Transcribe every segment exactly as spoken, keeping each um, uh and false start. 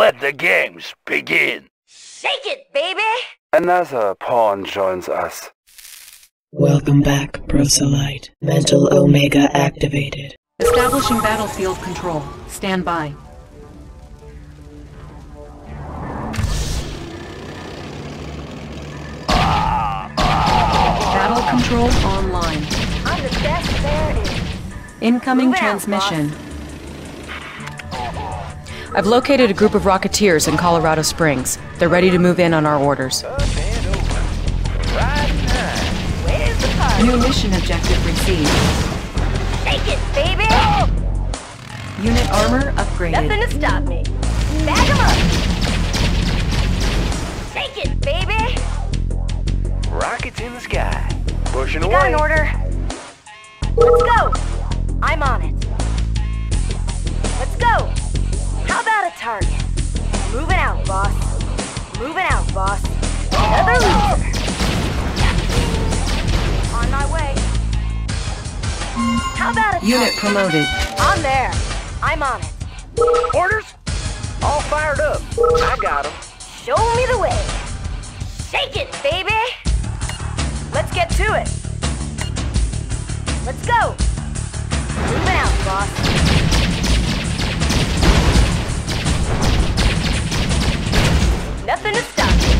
Let the games begin! Shake it, baby! Another pawn joins us. Welcome back, Proselyte. Mental Omega activated. Establishing battlefield control. Stand by. Battle control online. I'm the best there is. Incoming transmission. I've located a group of Rocketeers in Colorado Springs. They're ready to move in on our orders. New mission objective received. Take it, baby! Unit armor upgraded. Nothing to stop me. Bag 'em up! Take it, baby! Rockets in the sky. Pushing away. Got an order. Let's go! I'm on it. Let's go! How about a target? Moving out, boss. Moving out, boss. Another loser. On my way. How about a unit promoted. I'm there. I'm on it. Orders? All fired up. I got 'em. Show me the way. Shake it, baby! Let's get to it. Let's go! Moving out, boss. Nothing to stop me.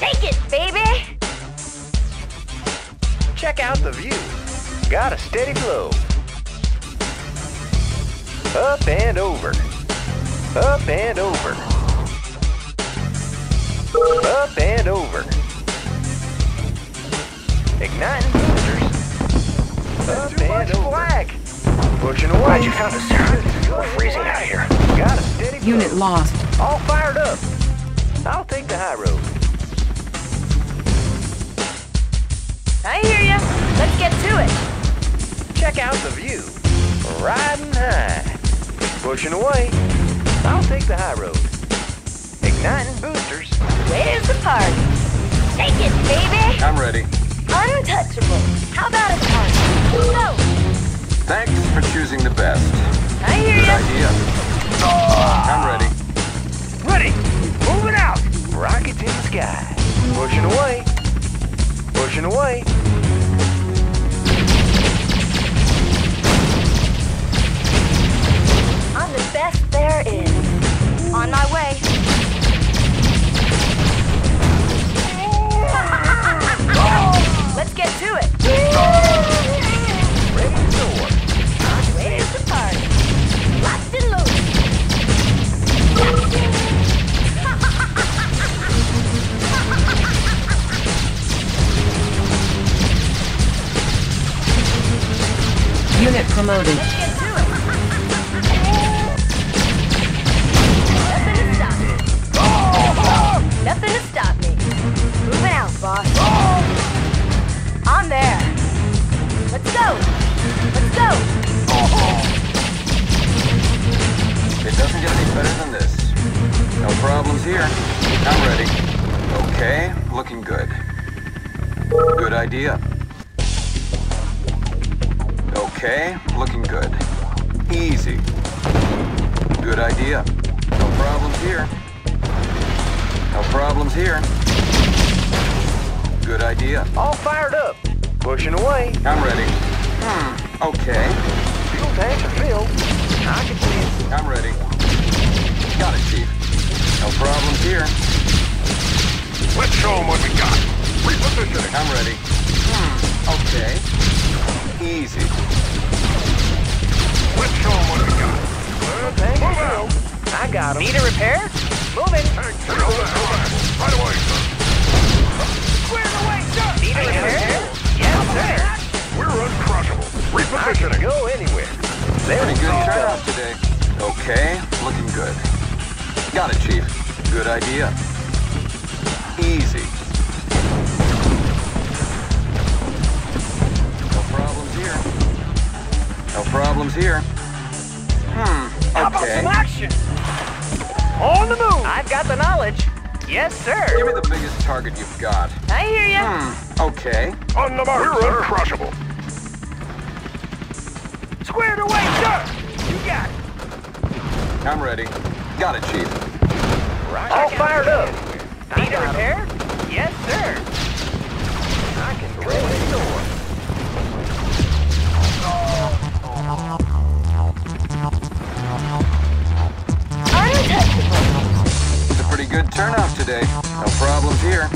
Take it, baby! Check out the view. Got a steady flow. Up and over. Up and over. Up and over. Igniting boosters. Up too much flag. Pushing away. Glad you found us, sir. We're freezing out here. Got a steady unit flow. Lost. All fired up. I'll take the high road. I hear ya. Let's get to it. Check out the view. Riding high. Pushing away. I'll take the high road. Igniting boosters. Where's the party? Take it, baby. I'm ready. Untouchable. How about a party? Go. Thanks for choosing the best. I hear you. Good idea. Oh. I'm ready. Ready. Moving out. Rockets in the sky. Pushing away. Pushing away. I'm the best there is. On my way. Oh. Let's get to it. Ready to door. Where's the party? Locked and loaded. Unit promoted. Let's get to it. Nothing to stop me. Oh. Nothing to stop me. Moving out, boss. Oh. I'm there. Let's go. Let's go. Oh. It doesn't get any better than this. No problems here. I'm ready. Okay, looking good. Good idea. Okay, looking good. Easy. Good idea. No problems here. No problems here. Good idea. All fired up. Pushing away. I'm ready. Hmm, okay. Fuel tanks are filled. I can see it. I'm ready. Got it, Chief. No problems here. Let's show them what we got. Repositioning. I'm ready. Hmm, okay. Easy. Let's show them what we got. Thank you. Move out. I got him. Need a repair? Moving. Go back. Right away, sir. Clear the way, sir. Need a repair? Yes, sir. We're uncrushable. Repositioning. I can go anywhere. Pretty good turnout today. Okay, looking good. Got it, Chief. Good idea. Easy. No problems here. No problems here. Hmm, okay. How about some action? On the move! I've got the knowledge. Yes, sir. Give me the biggest target you've got. I hear ya. Hmm, okay. On the mark, we're uncrushable. Squared away, sir! You got it. I'm ready. Got it, Chief. Roger. All fired up. Need a repair? Yes, sir. I can go in the door. Untouchable. It's a pretty good turnout today. No problems here.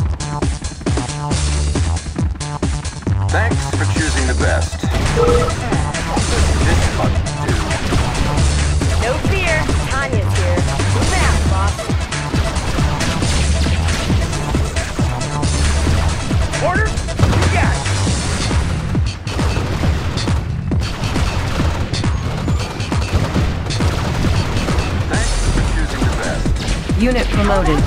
Thanks for choosing the best. This must do. No fear, Tanya's here. Move out, boss. Order? Yeah. Thanks for choosing the best. Unit promoted.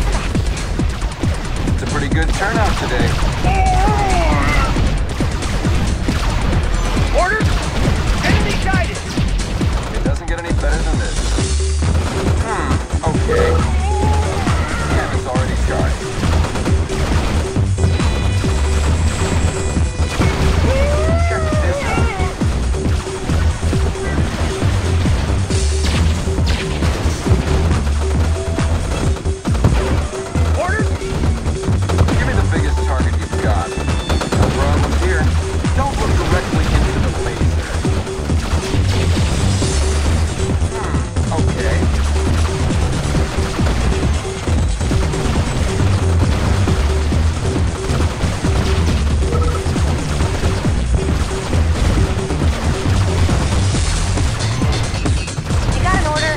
It's a pretty good turnout today. Yeah. Order! Enemy guided! It doesn't get any better than this. Hmm, okay. And it's already charged. Check this out. Order! Give me the biggest target you've got. No problem here. Don't look directly into the laser. Hmm, okay. You got an order?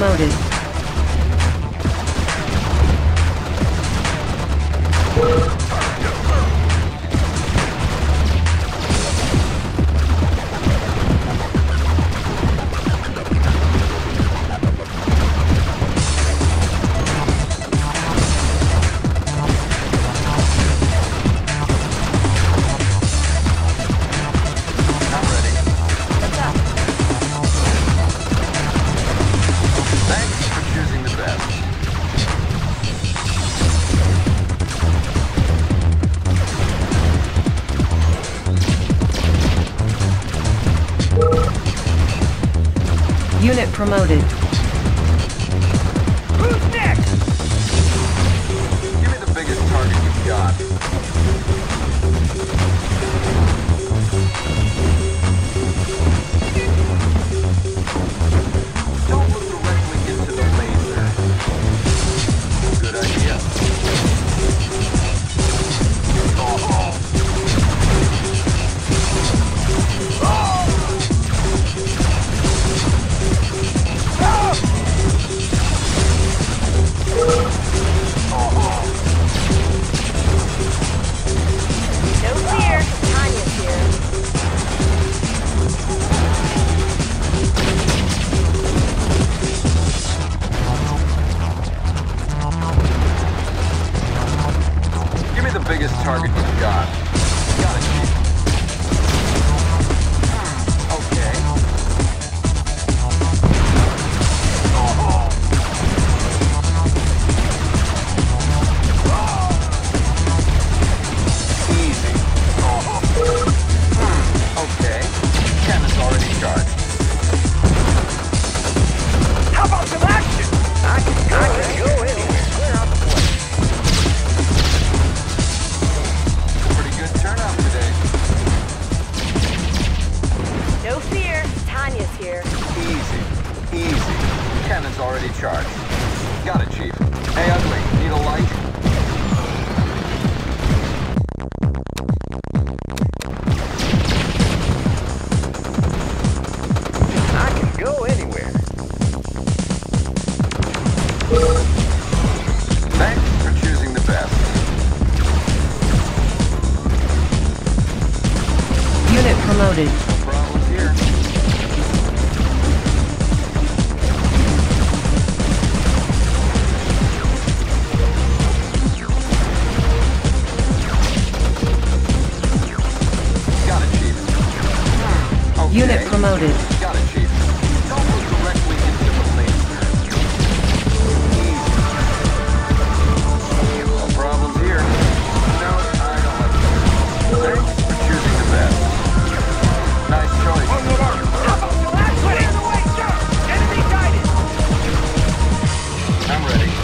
Unit promoted. Unit promoted. Who's next? Give me the biggest target you've got. Don't look directly into the laser. Good idea. Oh! Oh! Biggest target you've got. Got it, Chief. Hmm, okay. Oh. Oh. Easy. Oh. Hmm, okay. Cannon's already charged. How about some action? I can, I can go in. No fear, Tanya's here. Easy, easy. Cannon's already charged. Got it, Chief. Hey, Ugly, need a light? Unit promoted. Got it, Chief. Don't look directly into the plane. No problems here. No, I don't have to. Thanks for choosing the best. Nice choice. Last one in the way, sir! Enemy guided! I'm ready.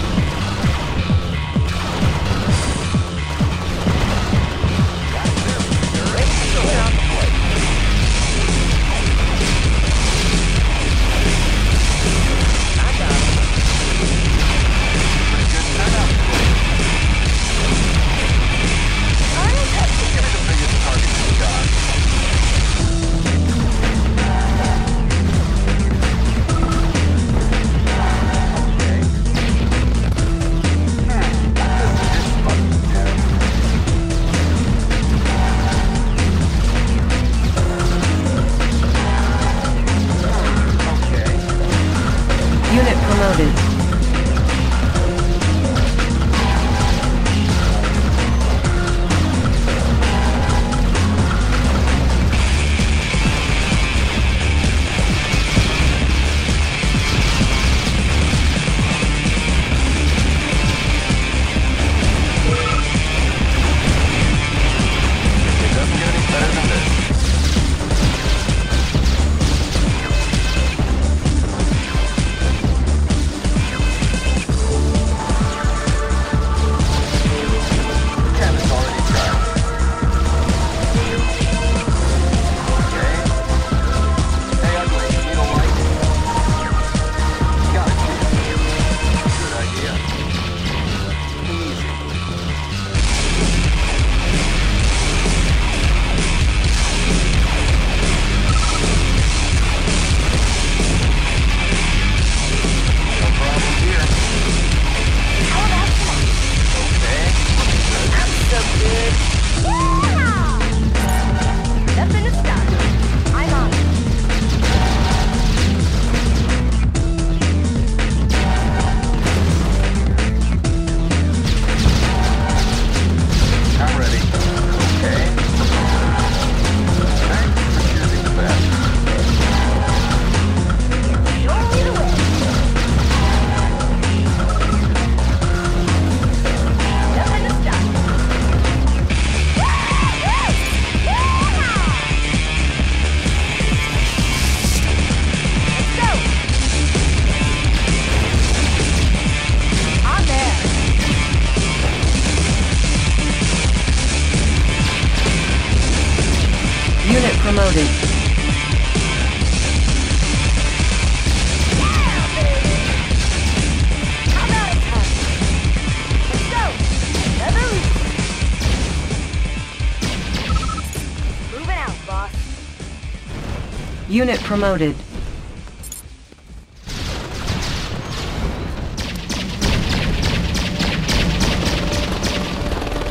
Promoted. Moving out, boss. Unit promoted.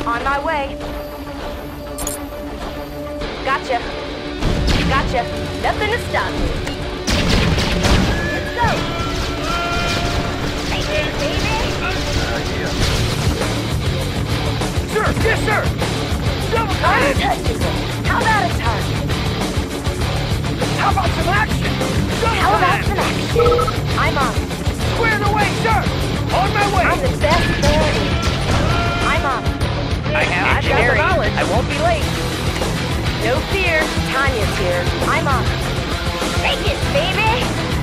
On my way. Gotcha. Gotcha. Nothing to stop me. Let's go. Hey there, baby. Sir, yes, sir. Double time. How about a target? How about some action? Double How about some action? I'm on. Squared away, sir. On my way. I'm the best man. I'm on. I have engineering. I won't be late. No fear, Tanya's here. I'm on. Take it, baby!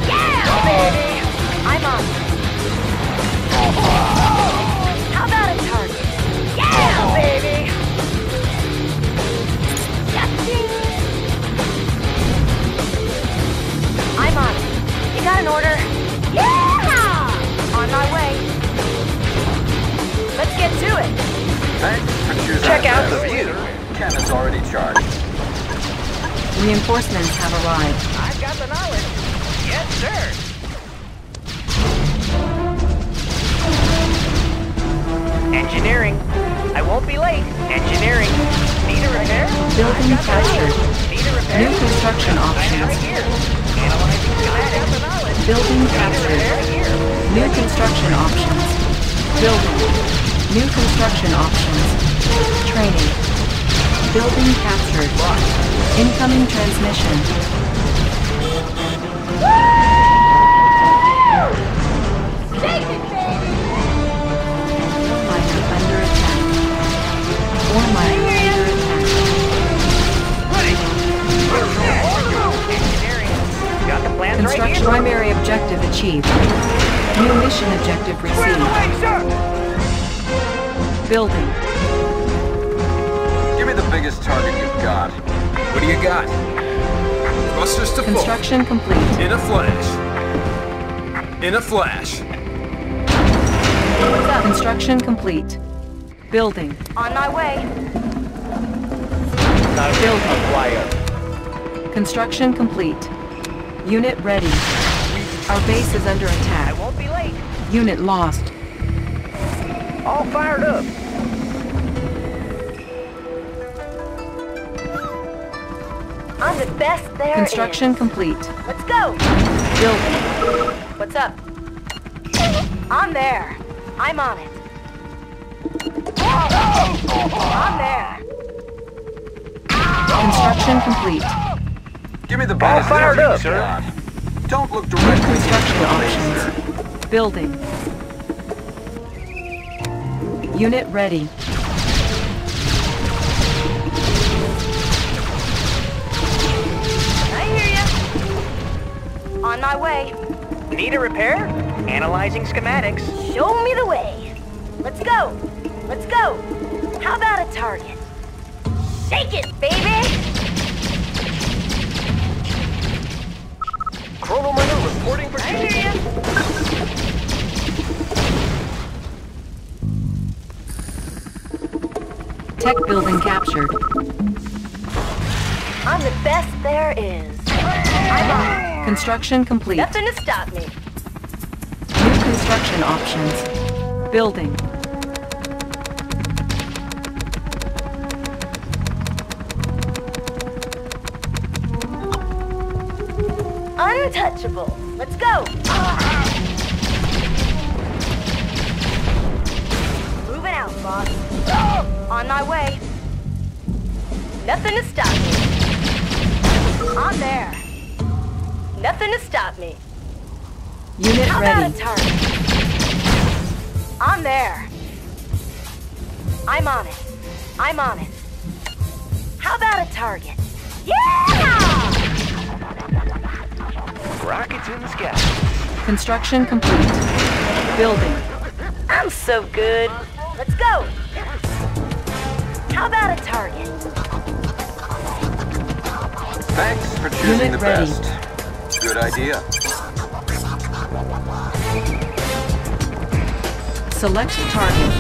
Yeah, oh, baby! I'm on. How about a target? Yeah, oh, baby! I'm on. You got an order? Yeah! On my way. Let's get to it. Thanks. Check out the view. Cannon's already charged. Reinforcements have arrived. I've got the knowledge. Yes, sir. Engineering. I won't be late. Engineering. Need a repair? Building captured. Need a repair? New construction options. Analyzing schematics. Building captured. New construction options. Building. New construction options. Training. Building captured. Incoming transmission. Primary objective achieved. New mission objective received. Building. Give me the biggest target you've got. What do you got? Thrusters to full. Construction complete. In a flash. In a flash. Construction complete. Building. On my way. Building. Construction complete. Unit ready. Our base is under attack. I won't be late. Unit lost. All fired up. I'm the best there. Construction is. Complete. Let's go. Building. What's up? I'm there. I'm on it. I'm there. Construction complete. Give me the ball fired up, sir. Don't look directly at the options. Building. Unit ready. I hear you. On my way. Need a repair? Analyzing schematics. Show me the way. Let's go. Let's go. How about a target? Shake it, baby. Chrono Miner reporting for duty. Tech building captured. I'm the best there is. I'm on. Construction complete. Nothing to stop me. New construction options. Building. Untouchable. Let's go. Moving out, boss. On my way. Nothing to stop me. I'm there. Nothing to stop me. Unit How ready. About a target? I'm there. I'm on it. I'm on it. How about a target? Yeah! Rockets in the sky. Construction complete. Building. I'm so good. Let's go. How about a target? Thanks for choosing the best. Good idea. Select target.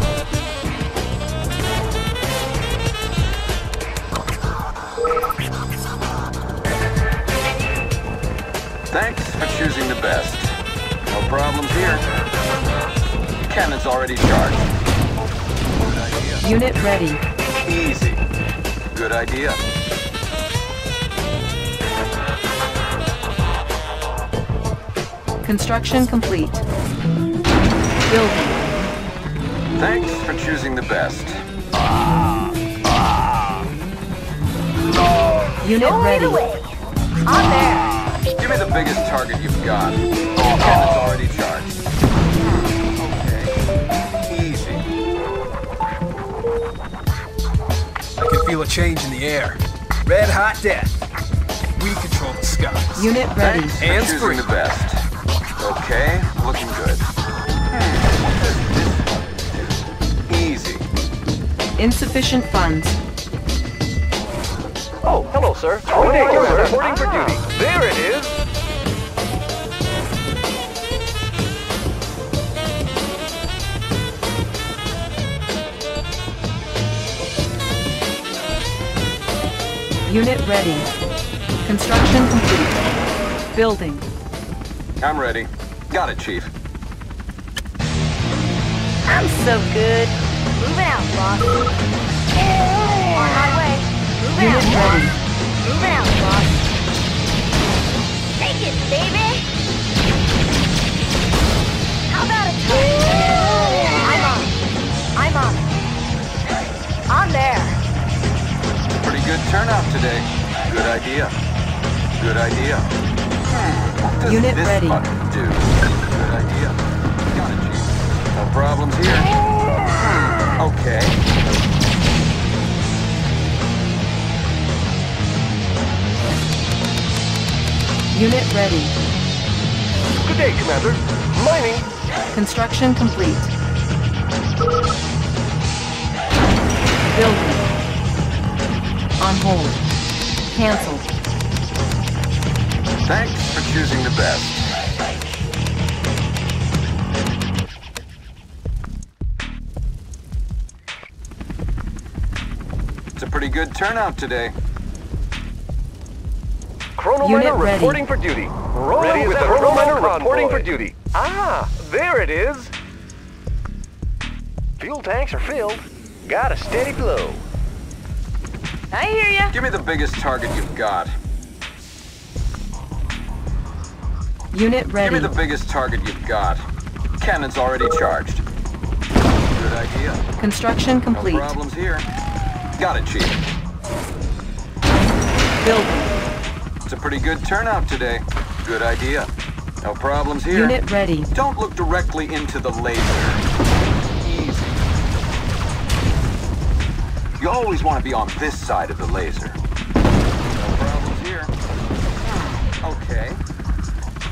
Thanks for choosing the best. No problems here. Cannon's already charged. Good idea. Unit ready. Easy. Good idea. Construction complete. Building. Thanks for choosing the best. Ah, ah. Unit Show ready. The way. I'm there. Give me the biggest target you've got. All cannons already charged. Okay. Easy. I can feel a change in the air. Red hot death. We control the skies. Unit ready. And screwing the best. Okay, looking good. Hmm. Easy. Insufficient funds. Oh, hello, sir. Oh, oh, hello, sir. Reporting for duty. There it is. Unit ready. Construction complete. Building. I'm ready. Got it, Chief. I'm so good. Moving out, boss. On my way. Moving out, boss. Moving out, boss. Take it, baby! How about a target? I'm on. I'm on. I'm there. Pretty good turnout today. Good idea. Good idea. Hmm. does Unit this ready. Button do? Good idea. Got it, Chief. No problems here. Okay. Unit ready. Good day, Commander. Mining. Construction complete. Building. On hold. Cancelled. Thanks for choosing the best. It's a pretty good turnout today. Chrono Miner reporting for duty. Rolling with the Chrono Miner reporting for duty. Ah, there it is. Fuel tanks are filled. Got a steady blow. I hear ya. Give me the biggest target you've got. Unit ready. Give me the biggest target you've got. Cannon's already charged. Good idea. Construction complete. No problems here. Got it, Chief. Building. It's a pretty good turnout today. Good idea. No problems here. Unit ready. Don't look directly into the laser. Easy. You always want to be on this side of the laser. No problems here. Okay.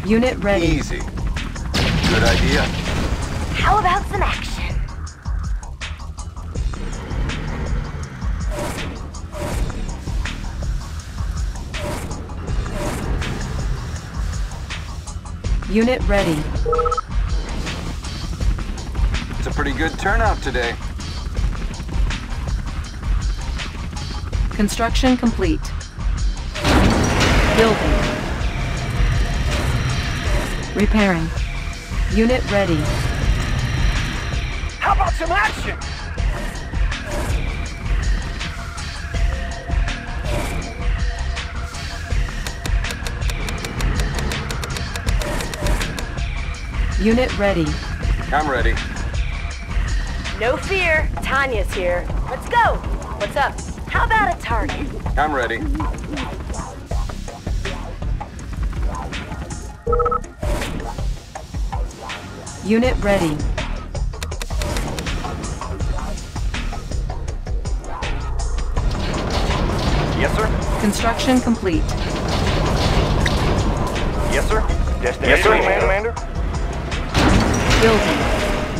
Unit ready. Easy. Good idea. How about some action? Unit ready. It's a pretty good turnout today. Construction complete. Building. Repairing. Unit ready. How about some action? Unit ready. I'm ready. No fear. Tanya's here. Let's go. What's up? How about a target? I'm ready. Unit ready. Yes, sir. Construction complete. Yes, sir. Destination. Yes, sir, Commander. Commander.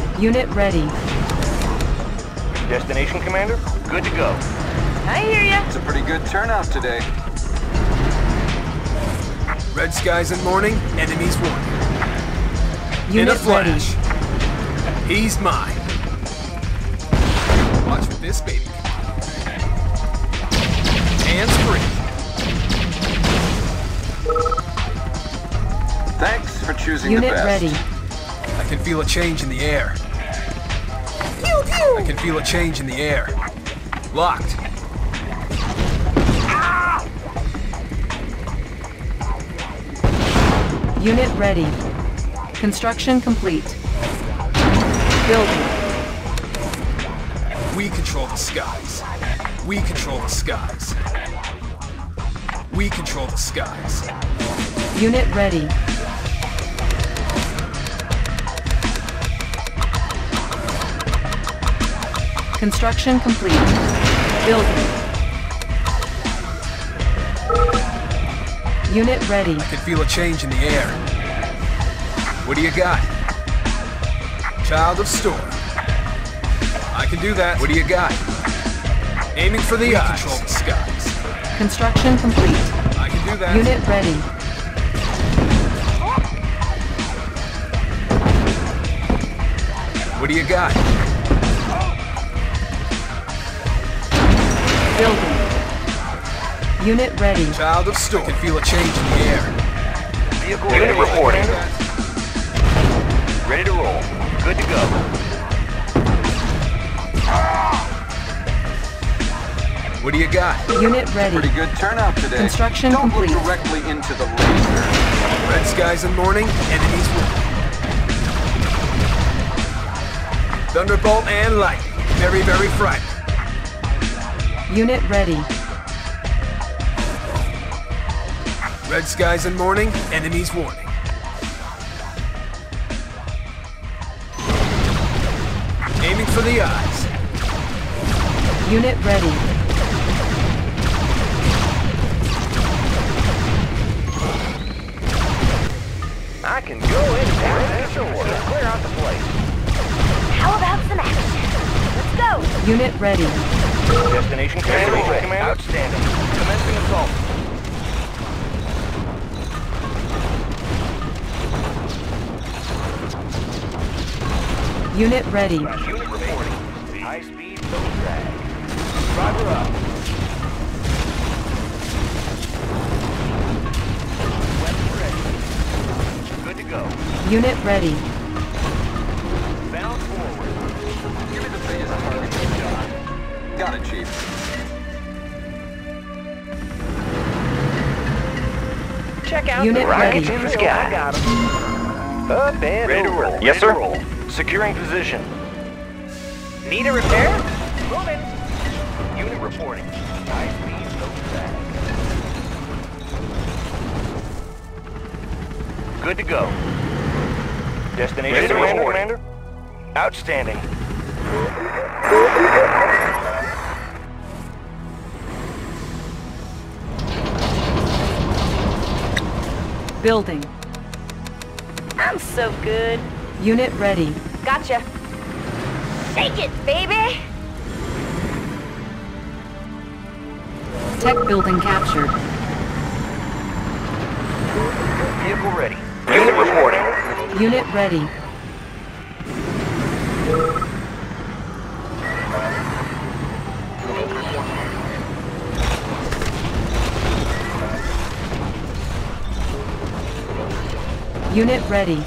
Building. Unit ready. Destination, Commander. Good to go. I hear ya. It's a pretty good turnout today. Red skies in morning, enemies won. Unit in a flash. Ready. He's mine. Watch for this, baby. Hands free. Thanks for choosing Unit the best. Unit ready. I can feel a change in the air. Pew, pew. I can feel a change in the air. Locked. Ah! Unit ready. Construction complete. Building. We control the skies. We control the skies. We control the skies. Unit ready. Construction complete. Building. Unit ready. I can feel a change in the air. What do you got? Child of Storm. I can do that. What do you got? Aiming for the eyes. Control the skies. Construction complete. I can do that. Unit ready. What do you got? Building. Unit ready. Child of Storm. I can feel a change in the air. Vehicle unit ready. Reporting. Ready to roll. Good to go. What do you got? Unit ready. Pretty good turnout today. Construction Don't complete. Look directly into the laser. Red skies in morning. Enemies win. Thunderbolt and lightning. Very, very frightening. Unit ready. Red skies in morning, enemies warning. for the odds. Unit ready. I can go in and clear out the place. How about some action? Let's go. Unit ready. Destination clear. Commander. Outstanding. Commencing assault. Unit ready. Unit reporting. High speed, low drag. Driver up. Weapon ready. Good to go. Unit ready. Bound forward. Give me the biggest part of the job. Got it, Chief. Check out Unit the rockets ready. In the sky. I got him. Up and ready to roll. Yes, sir. Roll. Securing position. Need a repair? Moving. Unit reporting. I need no back. Good to go. Destination commander, commander. Outstanding. Building. I'm so good. Unit ready. Gotcha. Take it, baby! Tech building captured. Vehicle ready. Unit reporting. Unit ready. Unit ready. Unit ready.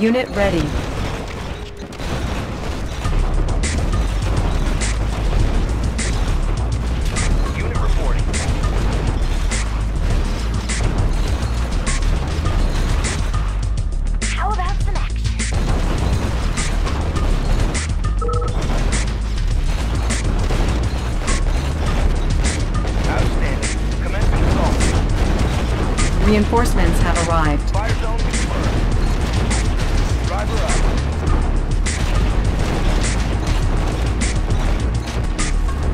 Unit reporting. How about some action? Outstanding. Commencing assault. Reinforcements have arrived. Fire zone confirmed. Driver up.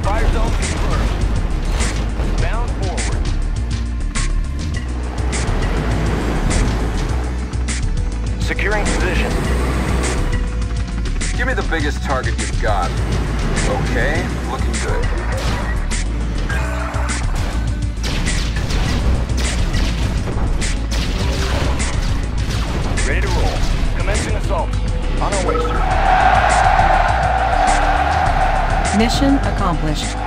Fire zone confirmed. Bound forward. Securing position. Give me the biggest target you've got. Okay, looking good. Ready to roll. Commencing assault. On our way, sir. Mission accomplished.